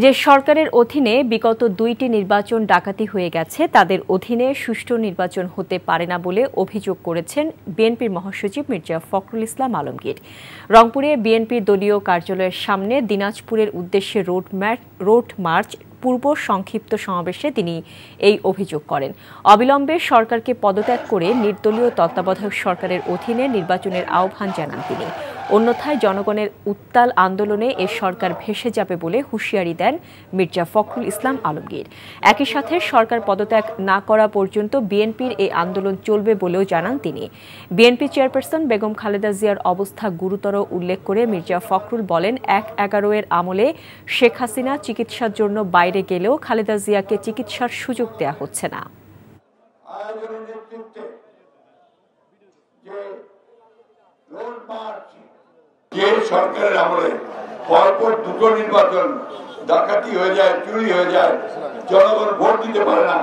जे सरकारेर अधीने विगत दुईटी निर्वाचन डाकाती हुए गेछे तादेर अधीने सुष्ठु निर्वाचन होते पारे ना बोले अभियोग करेछेन बीएनपिर महासचिव मिर्जा फखरुल इस्लाम आलमगीर। रংপুরে बीएनपिर दलीय कार्यालयेर सामने दिनाजपुरेर उद्देश्ये रोड मार्च पूर्व संक्षिप्त समावेशे तिनि एई अभियोग करें। अविलम्बे सरकारके पदत्याग करे निर्दलीय तत्त्वाबधायक सरकारेर अधीने निर्वाचनेर आह्वान जानान तिनि। अन्यथाय जनगणेर उत्ताल आंदोलने ए सरकार भेसे जाबे बोले हुशियारी देन मिर्जा फखरुल इस्लाम आलमगीर। एकई साथे सरकार पदत्याग ना करा पर्यन्त बीएनपिर ए आंदोलन चलबे बोलेओ जानान तिनि। बीएनपि चेयरपार्सन बेगम खालेदा जियार अवस्था गुरुतर उल्लेख करे मिर्जा फखरुल बोलेन ১/১১ एर आमले शेख हासिना चिकित्सार जोन्नो বাইরে গেলেও খালেদা জিয়াকে চিকিৎসার সুযোগ দেয়া হচ্ছে না। যে সরকারের আমলে পরপর দুটো নির্বাচন ডাকাতি হয়ে যায়, চুরি হয়ে যায়, জনগণ ভোট দিতে পারে না,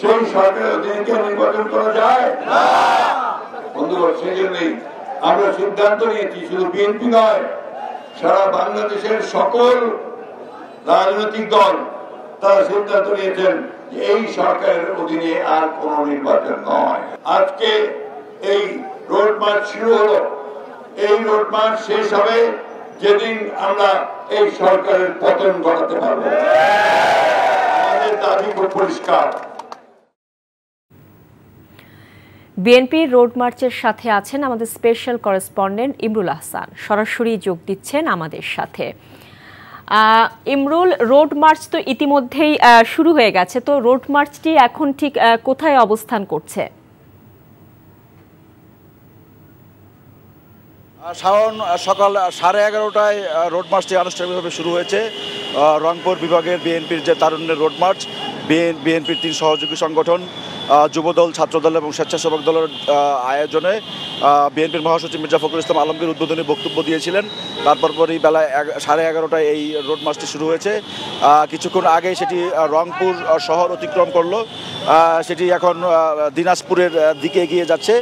সেই সরকারের অধীনে কি নির্বাচন করা যায় না? বন্ধুরা, সেজন্যই আমরা সিদ্ধান্ত নিয়েছি, শুধু বিএনপি নয়, সারা বাংলাদেশের সকল রাজনৈতিক দল তারা সিদ্ধান্ত নিয়েছেন যে এই সরকারের অধীনে আর কোন নির্বাচন নয়। আজকে এই রোড মার্চ শুরু হলো, এই রোড মার্চ শেষ হবে যেদিন আমরা এই সরকারের পতন ঘটাতে পারব। আমাদের দাবি পরিষ্কার। बीएनपी रोड मार्चের সাথে আছেন আমাদের স্পেশাল করেসপন্ডেন্ট ইমরুল হাসান, সরাসরি যোগ দিচ্ছেন আমাদের সাথে। ইমরুল, রোড মার্চ তো ইতিমধ্যেই শুরু হয়ে গেছে, তো রোড মার্চটি এখন ঠিক কোথায় অবস্থান করছে? সাধারণ সকাল 11:30টায় রোড মার্চটি আনুষ্ঠানিকভাবে শুরু হয়েছে। রংপুর বিভাগের বিএনপির যে তারুণ্যের রোড মার্চ, বিএনপির 3 সহযোগী সংগঠন যুবদল, ছাত্রদল এবং স্বেচ্ছাসেবক দলের আয়োজনে বিএনপির মহাসচিব মির্জা ফখরুল ইসলাম আলমগীর উদ্বোধনী বক্তব্য দিয়েছিলেন। তারপরপরই বেলা 11:30টায় এই রোড মার্চটি শুরু হয়েছে। কিছুক্ষণ আগে সেটি রংপুর শহর অতিক্রম করলো, সেটি এখন দিনাজপুরের দিকে এগিয়ে যাচ্ছে।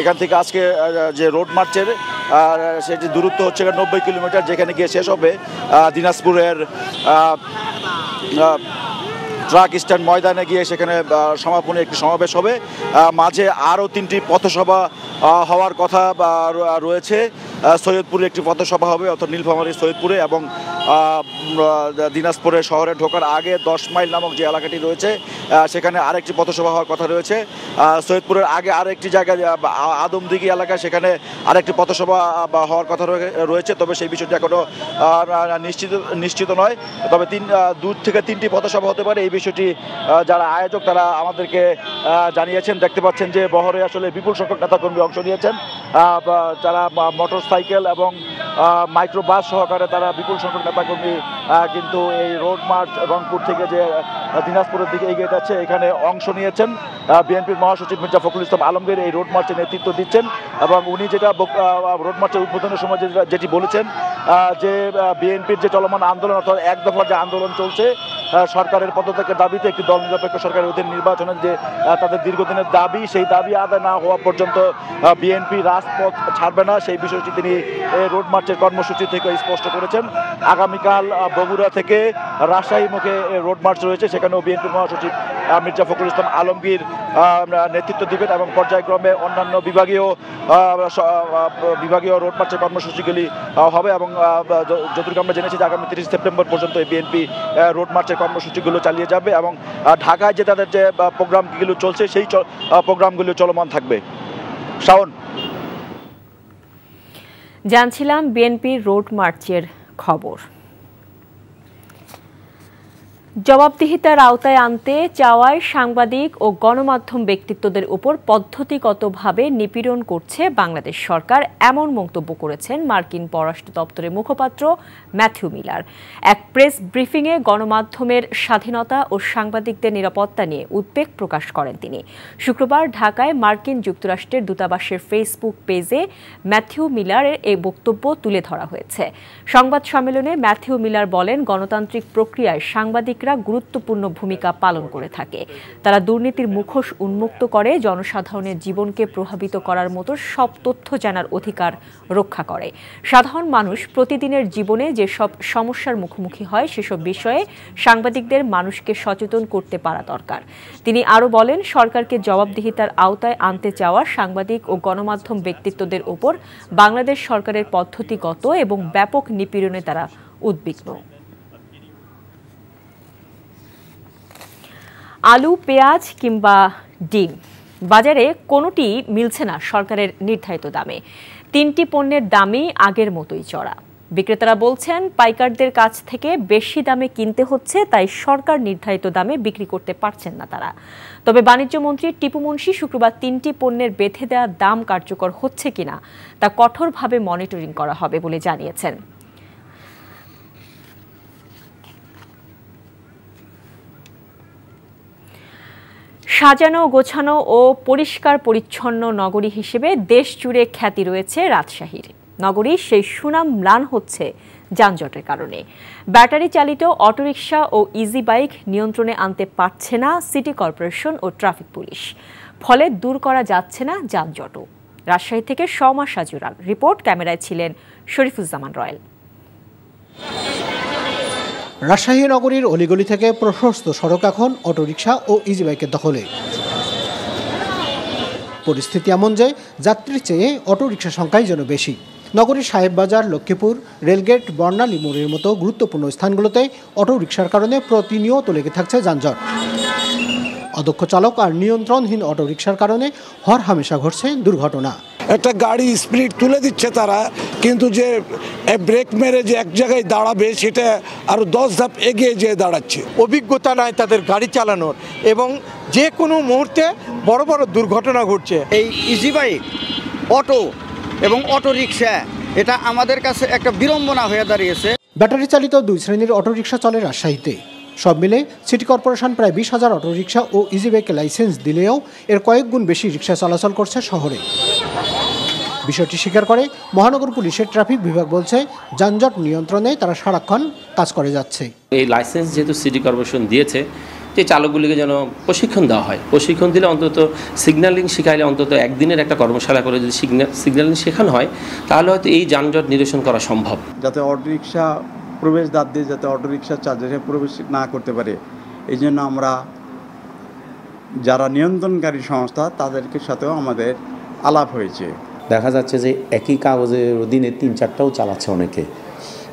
এখান থেকে আজকে যে রোড মার্চের সেটি দূরত্ব হচ্ছে 90 কিলোমিটার, যেখানে গিয়ে শেষ হবে দিনাজপুরের ট্রাক স্ট্যান্ড ময়দানে গিয়ে সেখানে সমাপনী একটি সমাবেশ হবে। মাঝে আরও 3টি পথসভা হওয়ার কথা রয়েছে। সৈয়দপুরে একটি পথসভা হবে অর্থাৎ নীলফামারী সৈয়দপুরে, এবং দিনাজপুরে শহরে ঢোকার আগে 10 মাইল নামক যে এলাকাটি রয়েছে সেখানে আরেকটি পথসভা হওয়ার কথা রয়েছে। সৈয়দপুরের আগে আরেকটি জায়গা আদমদিঘি এলাকা, সেখানে আরেকটি পথসভা হওয়ার কথা রয়েছে, তবে সেই বিষয়টি এখনও নিশ্চিত নয়। তবে 2 থেকে 3টি পথসভা হতে পারে, এই বিষয়টি যারা আয়োজক তারা আমাদেরকে জানিয়েছেন। দেখতে পাচ্ছেন যে বহরে আসলে বিপুল সংখ্যক নেতাকর্মী অংশ নিয়েছেন, যারা মোটরসাইকেল এবং মাইক্রোবাস সহকারে তারা বিপুল সংখ্যক নেতাকর্মী কিন্তু এই রোড মার্চ রংপুর থেকে যে দিনাজপুরের দিকে এগিয়ে যাচ্ছে এখানে অংশ নিয়েছেন। বিএনপির মহাসচিব মির্জা ফখরুল ইসলাম আলমগীর এই রোড মার্চে নেতৃত্ব দিচ্ছেন, এবং উনি যেটা রোড মার্চের উদ্বোধনের সময় যেটি বলেছেন যে বিএনপির যে চলমান আন্দোলন অর্থাৎ এক দফার যে আন্দোলন চলছে সরকারের পদত্যাগের দাবিতে, একটি দল নিরপেক্ষ সরকারের অধীনে নির্বাচনের যে তাদের দীর্ঘদিনের দাবি, সেই দাবি আদায় না হওয়া পর্যন্ত বিএনপি রাজপথ ছাড়বে না, সেই বিষয়টি তিনি রোড মার্চের কর্মসূচি থেকে স্পষ্ট করেছেন। আগামীকাল বগুড়া থেকে রাজশাহী মুখে রোড মার্চ রয়েছে, সেখানেও বিএনপি মহাসচিব মির্জা ফখরুল ইসলাম আলমগীর নেতৃত্ব দেবেন, এবং পর্যায়ক্রমে অন্যান্য বিভাগীয় রোড মার্চের কর্মসূচিগুলি হবে। এবং যতটুকু আমরা জেনেছি যে আগামী 30 সেপ্টেম্বর পর্যন্ত বিএনপি রোড মার্চের কর্মসূচিগুলো চালিয়ে যাবে, এবং ঢাকায় যে তাদের যে প্রোগ্রামগুলো চলছে সেই প্রোগ্রামগুলো চলমান থাকবে। শাওন, জানছিলাম বিএনপির রোড মার্চের খবর। জবাবদিহিতার আওতায় আনতে চাওয়ায় সাংবাদিক ও গণমাধ্যম ব্যক্তিত্বদের উপর পদ্ধতিগতভাবে নিপীড়ন করছে বাংলাদেশ সরকার, এমন মন্তব্য করেছেন মার্কিন পররাষ্ট্র দপ্তরের মুখপাত্র ম্যাথিউ মিলার। এক প্রেস ব্রিফিংয়ে গণমাধ্যমের স্বাধীনতা ও সাংবাদিকদের নিরাপত্তা নিয়ে উদ্বেগ প্রকাশ করেন তিনি। শুক্রবার ঢাকায় মার্কিন যুক্তরাষ্ট্রের দূতাবাসের ফেসবুক পেজে ম্যাথিউ মিলারের এই বক্তব্য তুলে ধরা হয়েছে। সংবাদ সম্মেলনে ম্যাথিউ মিলার বলেন, গণতান্ত্রিক প্রক্রিয়ায় সাংবাদিক নাগরিকরা গুরুত্বপূর্ণ ভূমিকা পালন করে থাকে। তারা দুর্নীতির মুখোশ উন্মুক্ত করে, জনসাধারণের জীবনকে প্রভাবিত করার মতো সব তথ্য জানার অধিকার রক্ষা করে। সাধারণ মানুষ প্রতিদিনের জীবনে যেসব সমস্যার মুখোমুখি হয় সেসব বিষয়ে সাংবাদিকদের মানুষকে সচেতন করতে পারা দরকার। তিনি আরও বলেন, সরকারকে জবাবদিহিতার আওতায় আনতে চাওয়া সাংবাদিক ও গণমাধ্যম ব্যক্তিত্বদের ওপর বাংলাদেশ সরকারের পদ্ধতিগত এবং ব্যাপক নিপীড়নে তারা উদ্বিগ্ন। আলু, পেঁয়াজ কিংবা ডিম বাজারে কোনোটি মিলছে না সরকারের নির্ধারিত দামে। তিনটি পণ্যের দামই আগের মতোই চড়া। বিক্রেতারা বলছেন পাইকারদের কাছ থেকে বেশি দামে কিনতে হচ্ছে, তাই সরকার নির্ধারিত দামে বিক্রি করতে পারছেন না তারা। তবে বাণিজ্য মন্ত্রী টিপু মুন্সি শুক্রবার তিনটি পণ্যের বেঁধে দেওয়া দাম কার্যকর হচ্ছে কিনা তা কঠোরভাবে মনিটরিং করা হবে বলে জানিয়েছেন। সাজানো, গোছানো ও পরিষ্কার পরিচ্ছন্ন নগরী হিসেবে দেশ জুড়ে খ্যাতি রয়েছে রাজশাহীর। নগরীর সেই সুনাম ম্লান হচ্ছে যানজটের কারণে। ব্যাটারি চালিত অটোরিকশা ও ইজি বাইক নিয়ন্ত্রণে আনতে পারছে না সিটি কর্পোরেশন ও ট্রাফিক পুলিশ, ফলে দূর করা যাচ্ছে না যানজটও। রাজশাহী থেকে শমা সাজুরাল রিপোর্ট, ক্যামেরায় ছিলেন শরীফুজ্জামান রয়েল। রাজশাহী নগরীর অলিগলি থেকে প্রশস্ত সড়ক এখন অটোরিকশা ও ইজি বাইকের দখলে। পরিস্থিতি এমন যে যাত্রীর চেয়ে অটোরিকশার সংখ্যাই যেন বেশি। নগরীর সাহেববাজার, লক্ষ্মীপুর, রেলগেট, বর্ণালী মোড়ের মতো গুরুত্বপূর্ণ স্থানগুলোতে অটোরিকশার কারণে প্রতিনিয়ত লেগে থাকছে যানজট। অদক্ষ চালক আর নিয়ন্ত্রণহীন অটোরিকশার কারণে হরহামেশা ঘটছে দুর্ঘটনা। একটা গাড়ি স্পিড তুলে দিচ্ছে তারা, কিন্তু যে ব্রেক মেরে যে এক জায়গায় দাঁড়াবে সেটা আরও 10 ধাপ এগিয়ে যেয়ে দাঁড়াচ্ছে। অভিজ্ঞতা নাই তাদের গাড়ি চালানোর, এবং যে কোনো মুহূর্তে বড় বড় দুর্ঘটনা ঘটছে। এই ইজি বাইক, অটো এবং অটোরিকশা এটা আমাদের কাছে একটা বিড়ম্বনা হয়ে দাঁড়িয়েছে। ব্যাটারি চালিত দুই শ্রেণীর অটোরিকশা চলে রাজশাহীতে। সব মিলে সিটি কর্পোরেশন প্রায় 20,000 অটোরিকশা ও ইজি বাইকের লাইসেন্স দিলেও এর কয়েক গুণ বেশি রিক্সা চলাচল করছে শহরে। বিষয়টি স্বীকার করে মহানগর পুলিশের ট্রাফিক বিভাগ বলছে যানজট নিয়ন্ত্রণে তারা সারাক্ষণ কাজ করে যাচ্ছে। এই লাইসেন্স যেহেতু সিটি কর্পোরেশন দিয়েছে, যে চালকগুলিকে যেন প্রশিক্ষণ দেওয়া হয়। প্রশিক্ষণ দিলে অন্তত সিগন্যালিং শেখাইলে, অন্তত একদিনের একটা কর্মশালা করে যদি সিগন্যালিং শেখানো হয় তাহলে হয়তো এই যানজট নিরসন করা সম্ভব। যাতে অটোরিকশা প্রবেশদ্বার দিয়ে যাতে অটোরিকশা চার্জারে প্রবেশ না করতে পারে, এই জন্য আমরা যারা নিয়ন্ত্রণকারী সংস্থা তাদেরকে সাথেও আমাদের আলাপ হয়েছে। দেখা যাচ্ছে যে একই কাগজের অধীনে 3-4টাও চালাচ্ছে অনেকে।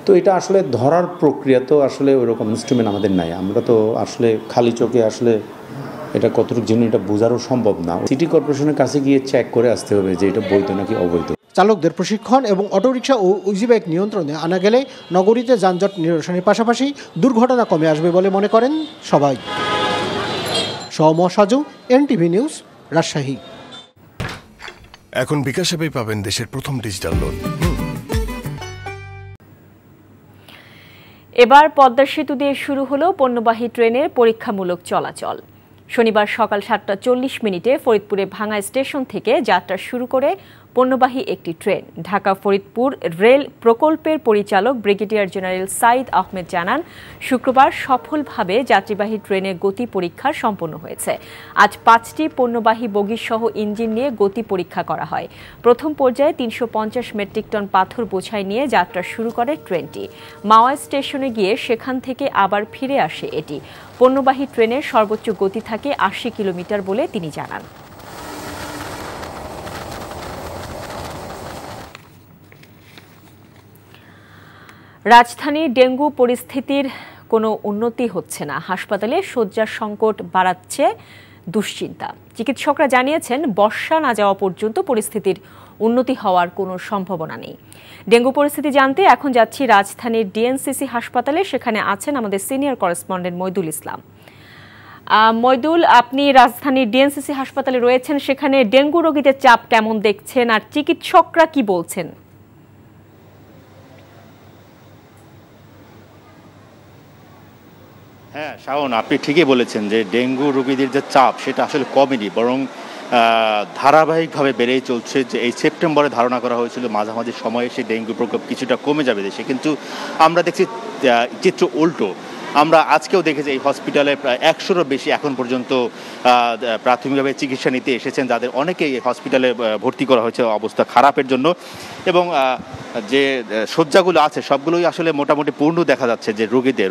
তো এটা আসলে ধরার প্রক্রিয়া তো আসলে ওইরকম ইনস্ট্রুমেন্ট আমাদের নাই। আমরা তো আসলে খালি চোখে আসলে এটা কতটুকু জন্য এটা বোঝারও সম্ভব না। সিটি কর্পোরেশনের কাছে গিয়ে চেক করে আসতে হবে যে এটা বৈধ নাকি অবৈধ। চালকদের প্রশিক্ষণ এবং অটোরিকশা ও ইজি বাইক নিয়ন্ত্রণে আনা গেলে নগরীতে যানজট নিরসনের পাশাপাশি দুর্ঘটনা কমে আসবে বলে মনে করেন সবাই। Soumya Saju, NTV news, Rajshahi. এখন বিকাশ অ্যাপেই পাবেন দেশের প্রথম ডিজিটাল লোন। এবার পদ্মা সেতু দিয়ে শুরু হলো পণ্যবাহী ট্রেনের পরীক্ষামূলক চলাচল। শনিবার সকাল 7:40 ফরিদপুরে ভাঙা স্টেশন থেকে যাত্রা শুরু করে পণ্যবাহী একটি ট্রেন। ঢাকা ফরিদপুর রেল প্রকল্পের পরিচালক ব্রিগেডিয়ার জেনারেল সাইদ আহমেদ জানান, শুক্রবার সফলভাবে যাত্রীবাহী ট্রেনের গতি পরীক্ষা সম্পন্ন হয়েছে। আজ 5টি পণ্যবাহী বগিসহ ইঞ্জিন নিয়ে গতি পরীক্ষা করা হয়। প্রথম পর্যায়ে 350 মেট্রিক টন পাথর বোঝাই নিয়ে যাত্রা শুরু করে ট্রেনটি। মাওয়া স্টেশনে গিয়ে সেখান থেকে আবার ফিরে আসে এটি। পণ্যবাহী ট্রেনের সর্বোচ্চ গতি থাকে 80 কিলোমিটার বলে তিনি জানান। রাজধানী ডেঙ্গু পরিস্থিতির কোনো উন্নতি হচ্ছে না। হাসপাতালে শয্যার সংকট বাড়াচ্ছে দুশ্চিন্তা। চিকিৎসকরা জানিয়েছেন, বর্ষা না যাওয়া পর্যন্ত পরিস্থিতির উন্নতি হওয়ার কোনো সম্ভাবনা নেই। ডেঙ্গু পরিস্থিতি জানতে এখন যাচ্ছি রাজধানীর ডিএনসিসি হাসপাতালে, সেখানে আছেন আমাদের সিনিয়র করেসপন্ডেন্ট মইদুল ইসলাম। মইদুল, আপনি রাজধানীর ডিএনসিসি হাসপাতালে রয়েছেন, সেখানে ডেঙ্গু রোগীদের চাপ কেমন দেখছেন আর চিকিৎসকরা কি বলছেন? হ্যাঁ শাওন, আপনি ঠিকই বলেছেন যে ডেঙ্গু রোগীদের যে চাপ সেটা আসলে কমেনি, বরং ধারাবাহিকভাবে বেড়েই চলছে। যে এই সেপ্টেম্বরে ধারণা করা হয়েছিল মাঝামাঝি সময়ে সেই ডেঙ্গু প্রকোপ কিছুটা কমে যাবে দেশে, কিন্তু আমরা দেখছি চিত্র উল্টো। আমরা আজকেও দেখেছি এই হসপিটালে প্রায় ১০০রও বেশি এখন পর্যন্ত প্রাথমিকভাবে চিকিৎসা নিতে এসেছেন, যাদের অনেকেই হসপিটালে ভর্তি করা হয়েছে অবস্থা খারাপের জন্য। এবং যে শয্যাগুলো আছে সবগুলোই আসলে মোটামুটি পূর্ণ দেখা যাচ্ছে যে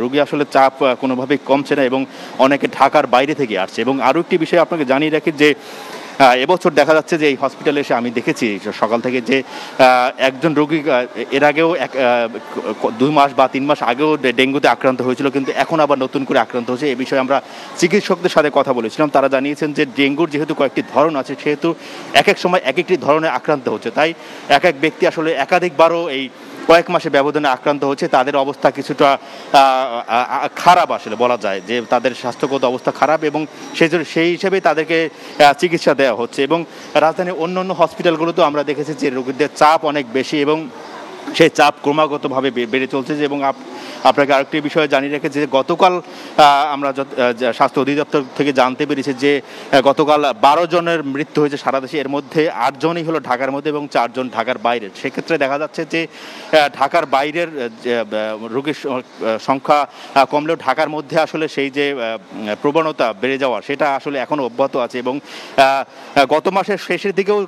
রোগী আসলে চাপ কোনোভাবেই কমছে না এবং অনেকে ঢাকার বাইরে থেকে আসছে। এবং আরও একটি বিষয় আপনাকে জানিয়ে রাখি যে এবছর দেখা যাচ্ছে যে এই হসপিটালে এসে আমি দেখেছি সকাল থেকে যে একজন রোগী এর আগেও 2 মাস বা 3 মাস আগেও ডেঙ্গুতে আক্রান্ত হয়েছিল, কিন্তু এখন আবার নতুন করে আক্রান্ত হয়েছে। এ বিষয়ে আমরা চিকিৎসকদের সাথে কথা বলেছিলাম, তারা জানিয়েছেন যে ডেঙ্গুর যেহেতু কয়েকটি ধরন আছে সেহেতু এক এক সময় এক একটি ধরনে আক্রান্ত হচ্ছে, তাই এক এক ব্যক্তি আসলে একাধিকবারও এই কয়েক মাসে ব্যবধানে আক্রান্ত হচ্ছে। তাদের অবস্থা কিছুটা খারাপ, আসলে বলা যায় যে তাদের স্বাস্থ্যগত অবস্থা খারাপ এবং সেই হিসেবে তাদেরকে চিকিৎসা দেওয়া হচ্ছে। এবং রাজধানীর অন্য হসপিটালগুলোতেও আমরা দেখেছি যে রোগীদের চাপ অনেক বেশি এবং সেই চাপ ক্রমাগতভাবে বেড়ে চলছে। এবং আপনাকে আরেকটি বিষয়ে জানিয়ে রেখেছি যে গতকাল আমরা স্বাস্থ্য অধিদপ্তর থেকে জানতে পেরেছি যে গতকাল 12 জনের মৃত্যু হয়েছে সারা দেশে, এর মধ্যে 8 জনই হলো ঢাকার মধ্যে এবং 4 জন ঢাকার বাইরের। সেক্ষেত্রে দেখা যাচ্ছে যে ঢাকার বাইরের রোগীর সংখ্যা কমলেও ঢাকার মধ্যে আসলে সেই যে প্রবণতা বেড়ে যাওয়া সেটা আসলে এখনও অব্যাহত আছে। এবং গত মাসের শেষের দিকেও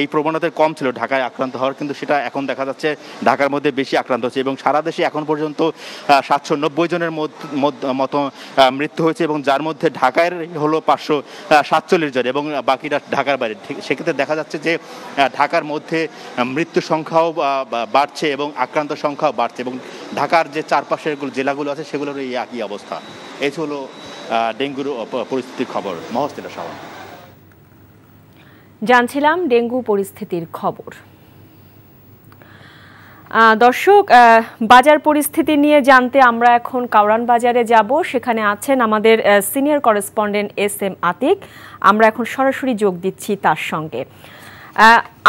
এই প্রবণতা কম ছিল ঢাকায় আক্রান্ত হওয়ার, কিন্তু সেটা এখন দেখা যাচ্ছে ঢাকার মধ্যে বেশি আক্রান্ত হচ্ছে। এবং সারা দেশে এখন পর্যন্ত 790 জনের মতো মৃত্যু হয়েছে এবং যার মধ্যে ঢাকায় হলো 547 জন এবং বাকিরা ঢাকার বাইরে। সেক্ষেত্রে দেখা যাচ্ছে যে ঢাকার মধ্যে মৃত্যু সংখ্যাও বাড়ছে এবং আক্রান্ত সংখ্যাও বাড়ছে এবং ঢাকার যে চারপাশের জেলাগুলো আছে সেগুলোর এই একই অবস্থা। এই হলো ডেঙ্গুর পরিস্থিতির খবর। মহস্তিনা সাওয়ান জানছিলাম ডেঙ্গু পরিস্থিতির খবর। দর্শক, বাজার পরিস্থিতি নিয়ে জানতে আমরা এখন কাউরান বাজারে যাব, সেখানে আছেন আমাদের senior correspondent S M Atik। আমরা এখন সরাসরি যোগ দিচ্ছি তার সঙ্গে।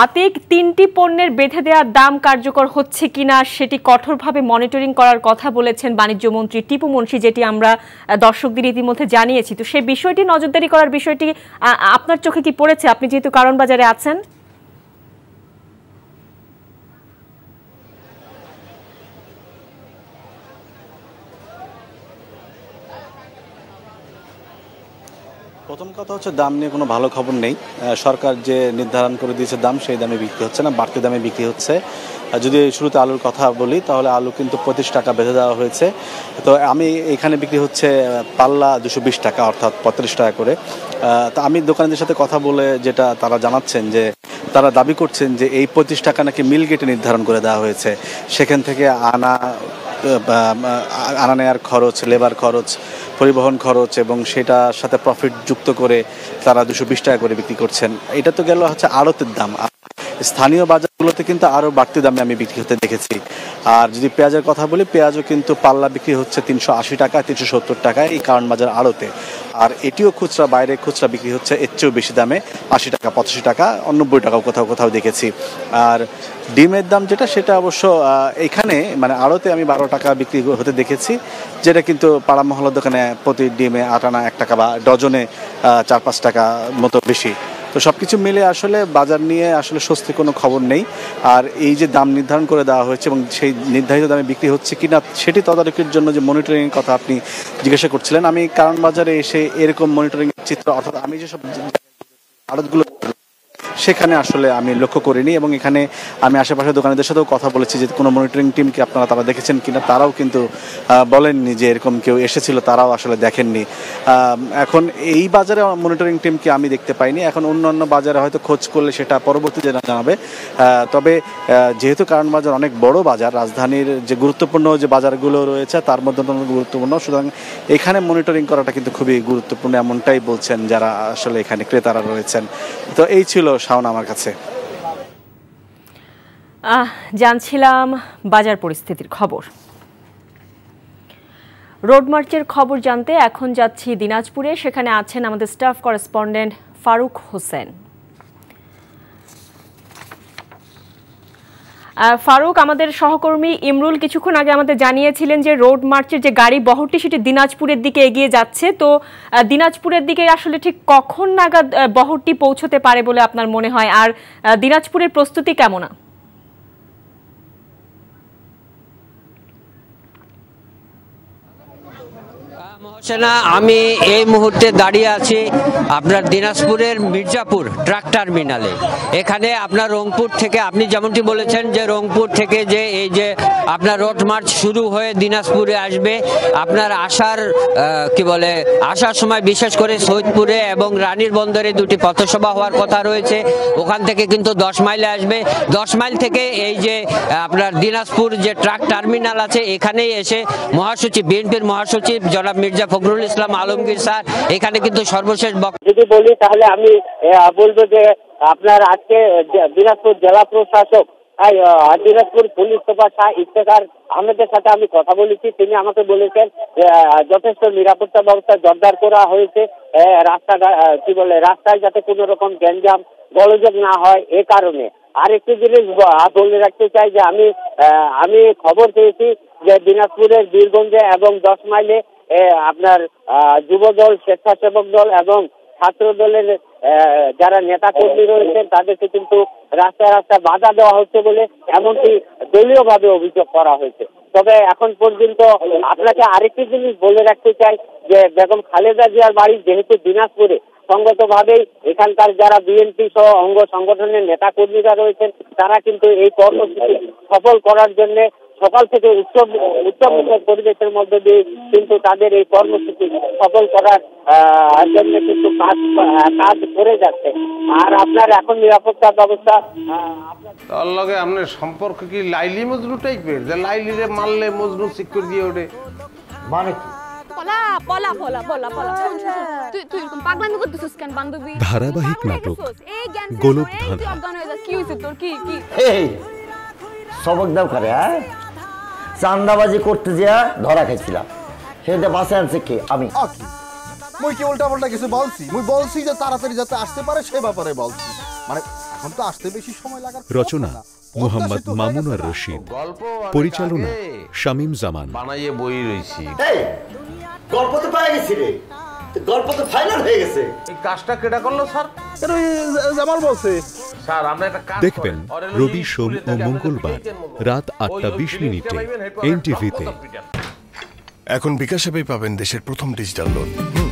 আতিক, 3টি পণ্যের বেঁধে দেওয়ার দাম কার্যকর হচ্ছে কিনা সেটি কঠোরভাবে মনিটরিং করার কথা বলেছেন বাণিজ্য মন্ত্রী টিপু মুন্সি, যেটি আমরা দর্শকদের ইতিমধ্যে জানিয়েছি। তো সেই বিষয়টি, নজরদারি করার বিষয়টি আপনার চোখে কি পড়েছে, আপনি যেহেতু কাউরান বাজারে আছেন? প্রথম কথা হচ্ছে দাম নিয়ে কোনো ভালো খবর নেই। সরকার যে নির্ধারণ করে দিয়েছে দাম সেই দামে বিক্রি হচ্ছে না, বাড়তি দামে বিক্রি হচ্ছে। যদি শুরুতে আলুর কথা বলি তাহলে আলু কিন্তু 25 টাকা বেঁধে দেওয়া হয়েছে, তো আমি এখানে বিক্রি হচ্ছে পাল্লা 220 টাকা অর্থাৎ 35 টাকা করে। তো আমি দোকানিদের সাথে কথা বলে যেটা তারা জানাচ্ছেন যে তারা দাবি করছেন যে এই 25 টাকা নাকি মিল গেটে নির্ধারণ করে দেওয়া হয়েছে, সেখান থেকে আনা নেওয়ার খরচ, লেবার খরচ, পরিবহন খরচ এবং সেটার সাথে প্রফিট যুক্ত করে তারা 220 টাকা করে বিক্রি করছেন। এটা তো গেল হচ্ছে আড়তের দাম। স্থানীয় বাজারগুলোতে কিন্তু আরও বাড়তি দামে আমি বিক্রি হতে দেখেছি। আর যদি পেঁয়াজের কথা বলি, পেঁয়াজও কিন্তু পাল্লা বিক্রি হচ্ছে 380 টাকা, 370 টাকায় এই কারণ বাজার আড়তে। আর এটিও খুচরা, বাইরে খুচরা বিক্রি হচ্ছে এর চেয়েও বেশি দামে, 80 টাকা, 85 টাকা, 90 টাকাও কোথাও দেখেছি। আর ডিমের দাম যেটা, সেটা অবশ্য এখানে মানে আড়তে আমি 12 টাকা বিক্রি হতে দেখেছি, যেটা কিন্তু পাড়া মহল্লার দোকানে প্রতি ডিমে আটানা 1 টাকা বা ডজনে 4-5 টাকা মতো বেশি। তো সব কিছু মিলে আসলে বাজার নিয়ে আসলে স্বস্তি কোনো খবর নেই। আর এই যে দাম নির্ধারণ করে দেওয়া হয়েছে এবং সেই নির্ধারিত দামে বিক্রি হচ্ছে কি না সেটি তদারকির জন্য যে মনিটরিংয়ের কথা আপনি জিজ্ঞাসা করছিলেন, আমি কারণ বাজারে এসে এরকম মনিটরিংয়ের চিত্র অর্থাৎ আমি যেসব আড়তগুলো সেখানে আসলে আমি লক্ষ্য করিনি। এবং এখানে আমি আশেপাশের দোকানিদের সাথেও কথা বলেছি যে কোনো মনিটরিং টিমকে আপনারা তারা দেখেছেন কিনা, তারাও কিন্তু বলেননি যে এরকম কেউ এসেছিল, তারাও আসলে দেখেননি। এখন এই বাজারে মনিটরিং টিমকে আমি দেখতে পাইনি। এখন অন্যান্য বাজারে হয়তো খোঁজ করলে সেটা পরবর্তীতে জানাবে। তবে যেহেতু কারণ বাজার অনেক বড় বাজার, রাজধানীর যে গুরুত্বপূর্ণ যে বাজারগুলো রয়েছে তার মধ্যে গুরুত্বপূর্ণ, সুতরাং এখানে মনিটরিং করাটা কিন্তু খুবই গুরুত্বপূর্ণ, এমনটাই বলছেন যারা আসলে এখানে ক্রেতারা রয়েছেন। তো এই ছিল আমার কাছে। জানছিলাম বাজার পরিস্থিতির খবর। রোড মার্চের খবর জানতে এখন যাচ্ছি দিনাজপুরে, সেখানে আছেন আমাদের স্টাফ করেসপন্ডেন্ট ফারুক হোসেন। ফারুক, আমাদের সহকর্মী ইমরুল কিছুক্ষণ আগে আমাদের জানিয়েছিলেন যে রোড মার্চের যে গাড়ি বহরটি সেটি দিনাজপুরের দিকে এগিয়ে যাচ্ছে। তো দিনাজপুরের দিকে আসলে ঠিক কখন নাগাদ বহরটি পৌঁছতে পারে বলে আপনার মনে হয়, আর দিনাজপুরের প্রস্তুতি কেমন? হাসিনা আমি এই মুহূর্তে দাঁড়িয়ে আছি আপনার দিনাজপুরের মির্জাপুর ট্রাক টার্মিনালে। এখানে আপনার রংপুর থেকে আপনি যেমনটি বলেছেন যে রংপুর থেকে যে এই যে আপনার রোড মার্চ শুরু হয়ে দিনাজপুরে আসবে, আপনার আসার কি বলে আসার সময় বিশেষ করে সৈয়দপুরে এবং রানীর বন্দরে দুটি পথসভা হওয়ার কথা রয়েছে, ওখান থেকে কিন্তু 10 মাইলে আসবে। 10 মাইল থেকে এই যে আপনার দিনাজপুর যে ট্রাক টার্মিনাল আছে এখানেই এসে মহাসচিব বিএনপির মহাসচিব জনাব মির্জা ফখরুল ইসলাম আলমগীর স্যার এখানে কিন্তু সর্বশেষ যদি বলি তাহলে আমি বলবো যে আপনার আজকে দিনাজপুর জেলা প্রশাসক দিনাজপুর পুলিশ সুপার শাহ ইফতেখার আহমেদের সাথে আমি কথা বলেছি। তিনি আমাকে বলেছেন যথেষ্ট নিরাপত্তা ব্যবস্থা জোরদার করা হয়েছে, রাস্তায় যাতে কোনো রকম গ্যাঞ্জাম গোলযোগ না হয় এ কারণে। আরেকটি জিনিস বলে রাখতে চাই যে আমি খবর পেয়েছি যে দিনাজপুরের বীরগঞ্জে এবং 10 মাইলে আপনার যুব দল, স্বেচ্ছাসেবক দল এবং ছাত্র দলের যারা নেতা কর্মী রয়েছেন তাদেরকে কিন্তু রাস্তায় রাস্তায় বাধা দেওয়া হচ্ছে বলে এমনকি দলীয় ভাবে অভিযোগ করা হয়েছে। তবে এখন পর্যন্ত আপনাকে আরেকটি জিনিস বলে রাখতে চাই যে বেগম খালেদা জিয়ার বাড়ি যেহেতু দিনাজপুরে, সঙ্গত ভাবেই এখানকার যারা বিএনপি সহ অঙ্গ সংগঠনের নেতা কর্মীরা রয়েছেন তারা কিন্তু এই কর্মসূচি সফল করার জন্য সকাল থেকে উৎসবমুখর পরিবেশের মধ্যে দিয়ে কিন্তু তাদের এই কর্মসূচি সফল করার জন্য কিন্তু কাজ করে যাচ্ছে। আর আপনার এখন নিরাপত্তা ব্যবস্থা তার লগে আপনার সম্পর্ক কি লাইলি মজনু টাইপের, যে লাইলিরে মারলে মজনু সিকিউর দিয়ে ওঠে মানে কি? ধারাবাহিক নাটক গোলক চান্দাবাজি করতে যা ধরা খাইছিলাম, সেটা বাসে আনছে কে? আমি মুই কি উল্টা পাল্টা কিছু বলছি? মুই বলছি যে তাড়াতাড়ি যাতে আসতে পারে সে ব্যাপারে বলছি, মানে এখন তো আসতে বেশি সময় লাগার। রচনা মোহাম্মদ মামুন আর রশিদ, পরিচালনা শামীম জামান। বানাইয়ে বই রইছি গল্প তো পাই গেছি রে, গল্প তো ফাইনাল হয়ে গেছে। এই কাজটা কেডা করলো স্যার? জামাল বলছে স্যার আমরা একটা কাজ দেখবেন রবি সোম ও মঙ্গলবার রাত ৮টা ২০ মিনিটে এনটিভিতে। এখন বিকাশে পাবেন দেশের প্রথম ডিজিটাল লোন।